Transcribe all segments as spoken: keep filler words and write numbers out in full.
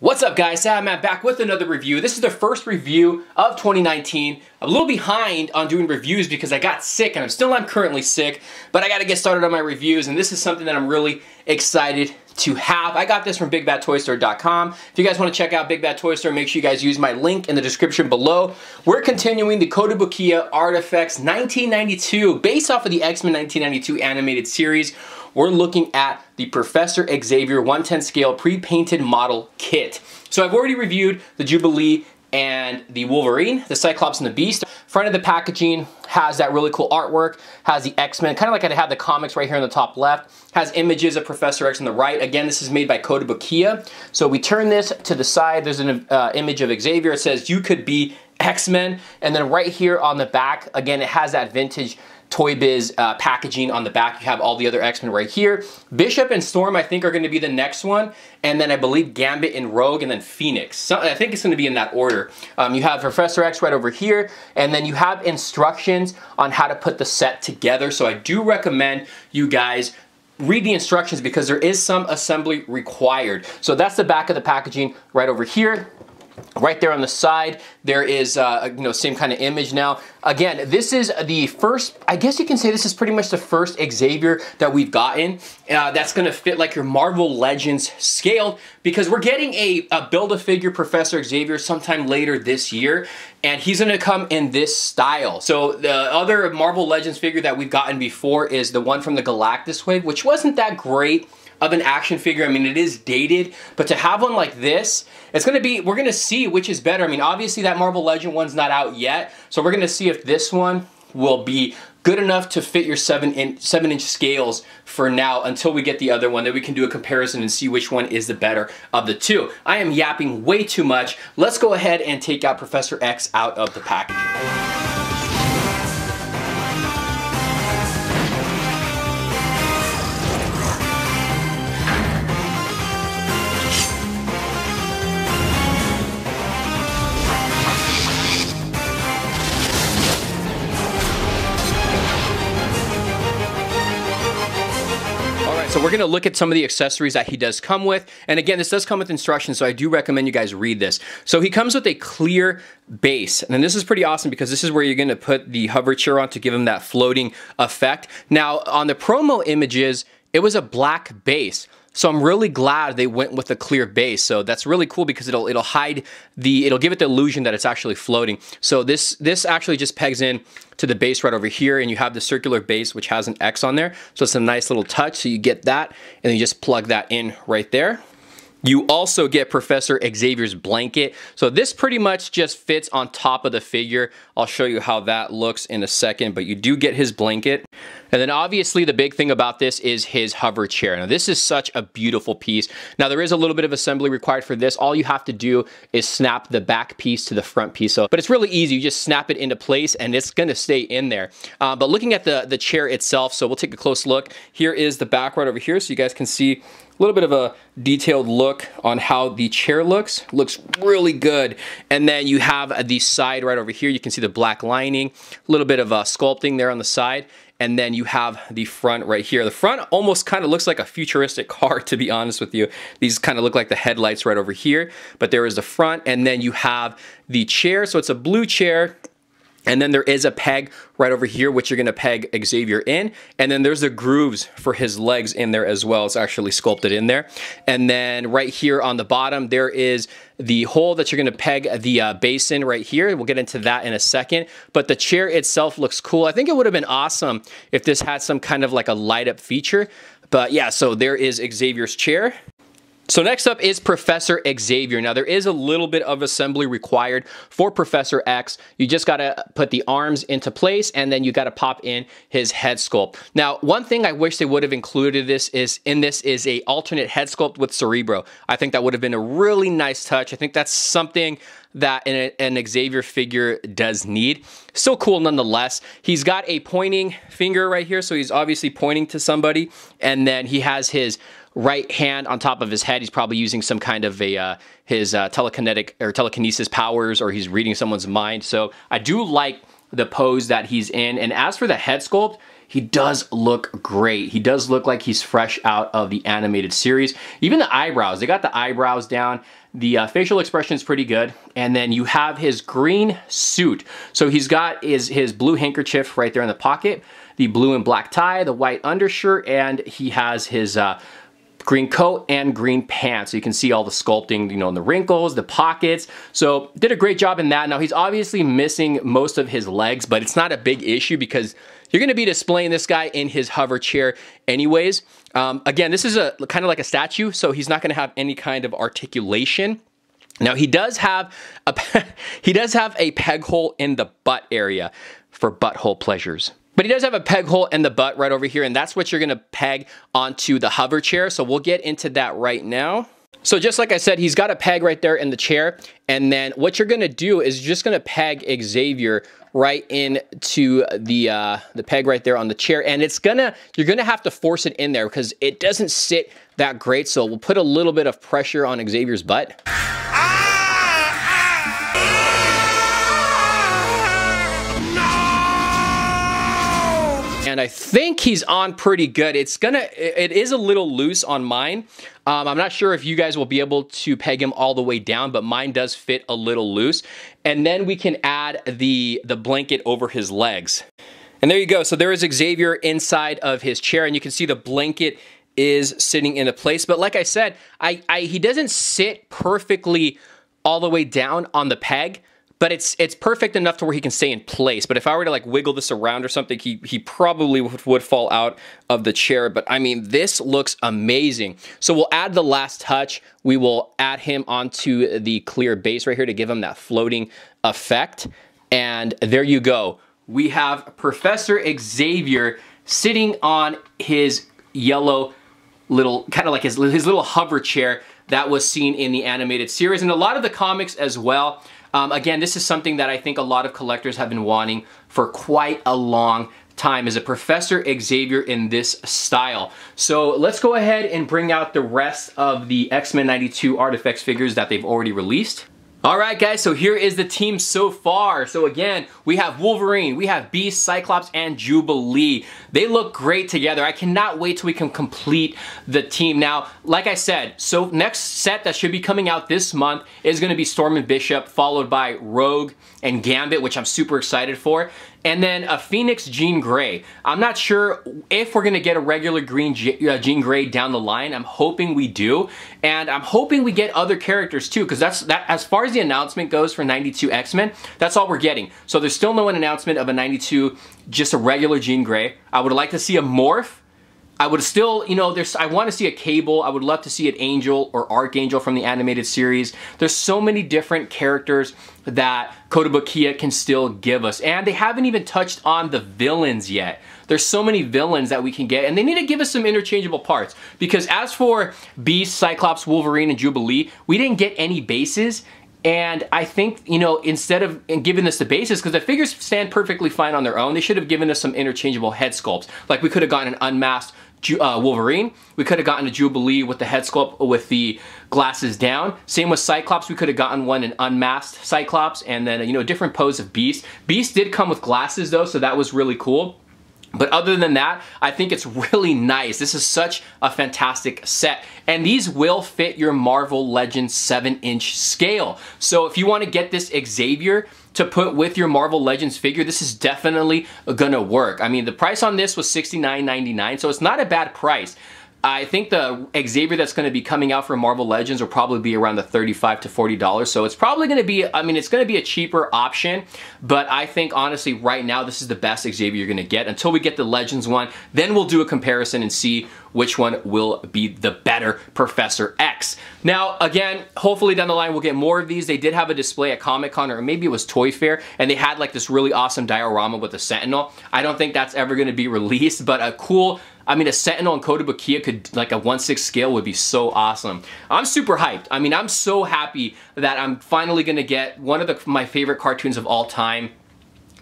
What's up guys, I'm Matt back with another review. This is the first review of twenty nineteen. I'm a little behind on doing reviews because I got sick and I'm still not currently sick, but I gotta get started on my reviews and this is something that I'm really excited to have. I got this from Big Bad Toy Store dot com. If you guys wanna check out Big Bad Toy Store, make sure you guys use my link in the description below. We're continuing the Kotobukiya Artifacts nineteen ninety-two, based off of the X-Men nineteen ninety-two animated series. We're looking at the Professor Xavier one ten scale pre-painted model kit. So I've already reviewed the Jubilee and the Wolverine, the Cyclops and the Beast. Front of the packaging has that really cool artwork, has the X-Men, kind of like I had the comics right here in the top left, has images of Professor X on the right. Again, this is made by Kotobukiya. So we turn this to the side, there's an uh, image of Xavier. It says, "You could be X-Men." And then right here on the back, again, it has that vintage Toy Biz uh, packaging on the back. You have all the other X-Men right here. Bishop and Storm, I think, are going to be the next one. And then I believe Gambit and Rogue and then Phoenix. So I think it's going to be in that order. Um, you have Professor X right over here. And then you have instructions on how to put the set together. So I do recommend you guys read the instructions because there is some assembly required. So that's the back of the packaging right over here. Right there on the side, there is, uh, you know, same kind of image now. Again, this is the first, I guess you can say this is pretty much the first Xavier that we've gotten uh, that's going to fit like your Marvel Legends scaled because we're getting a, a Build-A-Figure Professor Xavier sometime later this year. And he's going to come in this style. So the other Marvel Legends figure that we've gotten before is the one from the Galactus Wave, which wasn't that great of an action figure. I mean, it is dated, but to have one like this, it's gonna be, we're gonna see which is better. I mean, obviously that Marvel Legend one's not out yet, so we're gonna see if this one will be good enough to fit your seven inch, seven inch scales for now until we get the other one. Then we can do a comparison and see which one is the better of the two. I am yapping way too much. Let's go ahead and take out Professor X out of the package. So we're gonna look at some of the accessories that he does come with. And again, this does come with instructions, so I do recommend you guys read this. So he comes with a clear base. And this is pretty awesome because this is where you're gonna put the hover chair on to give him that floating effect. Now, on the promo images, it was a black base. So I'm really glad they went with a clear base. So that's really cool because it'll it'll hide the, it'll give it the illusion that it's actually floating. So this this actually just pegs in to the base right over here, and you have the circular base which has an X on there. So it's a nice little touch. So you get that, and you just plug that in right there. You also get Professor Xavier's blanket. So this pretty much just fits on top of the figure. I'll show you how that looks in a second, but you do get his blanket. And then obviously the big thing about this is his hover chair. Now this is such a beautiful piece. Now there is a little bit of assembly required for this. All you have to do is snap the back piece to the front piece. So, but it's really easy. You just snap it into place and it's gonna stay in there. Uh, but looking at the, the chair itself, so we'll take a close look. Here is the back right over here so you guys can see a little bit of a detailed look on how the chair looks. Looks really good. And then you have the side right over here. You can see the black lining, a little bit of uh, sculpting there on the side. And then you have the front right here. The front almost kind of looks like a futuristic car, to be honest with you. These kind of look like the headlights right over here, but there is the front. And then you have the chair. So it's a blue chair. And then there is a peg right over here, which you're gonna peg Xavier in. And then there's the grooves for his legs in there as well. It's actually sculpted in there. And then right here on the bottom, there is the hole that you're gonna peg the uh, base in right here. We'll get into that in a second. But the chair itself looks cool. I think it would have been awesome if this had some kind of like a light up feature. But yeah, so there is Xavier's chair. So next up is Professor Xavier. Now there is a little bit of assembly required for Professor X. You just gotta put the arms into place and then you gotta pop in his head sculpt. Now, one thing I wish they would have included this is in this is a alternate head sculpt with Cerebro. I think that would have been a really nice touch. I think that's something that an, an Xavier figure does need. Still cool nonetheless. He's got a pointing finger right here, so he's obviously pointing to somebody, and then he has his right hand on top of his head. He's probably using some kind of a uh, his uh, telekinetic or telekinesis powers, or he's reading someone's mind. So I do like the pose that he's in. And as for the head sculpt, he does look great. He does look like he's fresh out of the animated series. Even the eyebrows, they got the eyebrows down. The uh, facial expression is pretty good. And then you have his green suit. So he's got his, his blue handkerchief right there in the pocket, the blue and black tie, the white undershirt, and he has his uh, green coat and green pants. So you can see all the sculpting, you know, in the wrinkles, the pockets. So did a great job in that. Now he's obviously missing most of his legs, but it's not a big issue because you're gonna be displaying this guy in his hover chair anyways. Um, again, this is a kind of like a statue, so he's not gonna have any kind of articulation. Now he does have a he does have a peg hole in the butt area for butthole pleasures. But he does have a peg hole in the butt right over here, and that's what you're gonna peg onto the hover chair. So we'll get into that right now. So just like I said, he's got a peg right there in the chair, and then what you're gonna do is you're just gonna peg Xavier right into the uh, the peg right there on the chair, and it's gonna you're gonna have to force it in there because it doesn't sit that great. So we'll put a little bit of pressure on Xavier's butt. And I think he's on pretty good. It's gonna, it is a little loose on mine. Um, I'm not sure if you guys will be able to peg him all the way down, but mine does fit a little loose. And then we can add the, the blanket over his legs. And there you go. So there is Xavier inside of his chair, and you can see the blanket is sitting into place. But like I said, I, I he doesn't sit perfectly all the way down on the peg, but it's it's perfect enough to where he can stay in place. But if I were to like wiggle this around or something, he, he probably would, would fall out of the chair. But I mean, this looks amazing. So we'll add the last touch. We will add him onto the clear base right here to give him that floating effect. And there you go. We have Professor Xavier sitting on his yellow little, kind of like his, his little hover chair that was seen in the animated series and a lot of the comics as well. Um, again, this is something that I think a lot of collectors have been wanting for quite a long time, is a Professor Xavier in this style. So let's go ahead and bring out the rest of the X-Men ninety-two Artifacts figures that they've already released. All right, guys, so here is the team so far. So again, we have Wolverine, we have Beast, Cyclops, and Jubilee. They look great together. I cannot wait till we can complete the team. Now, like I said, so next set that should be coming out this month is gonna be Storm and Bishop, followed by Rogue and Gambit, which I'm super excited for. And then a Phoenix Jean Grey. I'm not sure if we're gonna get a regular green G uh, Jean Grey down the line. I'm hoping we do. And I'm hoping we get other characters too, because that's that as far as the announcement goes for ninety-two X-Men, that's all we're getting. So there's still no an announcement of a ninety-two, just a regular Jean Grey. I would like to see a morph. I would still, you know, there's, I want to see a Cable. I would love to see an Angel or Archangel from the animated series. There's so many different characters that Kotobukiya can still give us. And they haven't even touched on the villains yet. There's so many villains that we can get, and they need to give us some interchangeable parts. Because as for Beast, Cyclops, Wolverine, and Jubilee, we didn't get any bases. And I think, you know, instead of giving us the bases, because the figures stand perfectly fine on their own, they should have given us some interchangeable head sculpts. Like we could have gotten an unmasked Uh, Wolverine. We could have gotten a Jubilee with the head sculpt with the glasses down. Same with Cyclops. We could have gotten one an unmasked Cyclops, and then, you know, a different pose of Beast. Beast did come with glasses though, so that was really cool. But other than that, I think it's really nice. This is such a fantastic set. And these will fit your Marvel Legends seven inch scale. So if you want to get this Xavier to put with your Marvel Legends figure, this is definitely gonna work. I mean, the price on this was sixty-nine ninety-nine, so it's not a bad price. I think the Xavier that's going to be coming out for Marvel Legends will probably be around the thirty-five to forty dollars. So it's probably going to be, I mean, it's going to be a cheaper option. But I think, honestly, right now, this is the best Xavier you're going to get. Until we get the Legends one, then we'll do a comparison and see which one will be the better Professor X. Now, again, hopefully down the line, we'll get more of these. They did have a display at Comic-Con, or maybe it was Toy Fair, and they had like this really awesome diorama with the Sentinel. I don't think that's ever going to be released, but a cool... I mean, a Sentinel and Kotobukiya could, like a one sixth scale would be so awesome. I'm super hyped. I mean, I'm so happy that I'm finally gonna get one of the, my favorite cartoons of all time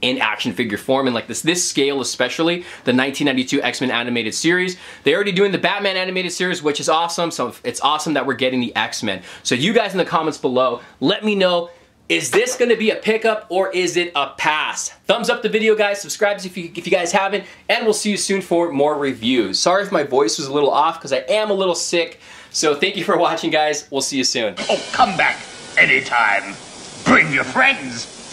in action figure form, and like this this scale especially, the nineteen ninety-two X-Men animated series. They're already doing the Batman animated series, which is awesome, so it's awesome that we're getting the X-Men. So you guys in the comments below, let me know Is this gonna be a pickup or is it a pass? Thumbs up the video, guys. Subscribe if you, if you guys haven't, and we'll see you soon for more reviews. Sorry if my voice was a little off because I am a little sick. So thank you for watching, guys. We'll see you soon. Oh, come back anytime. Bring your friends.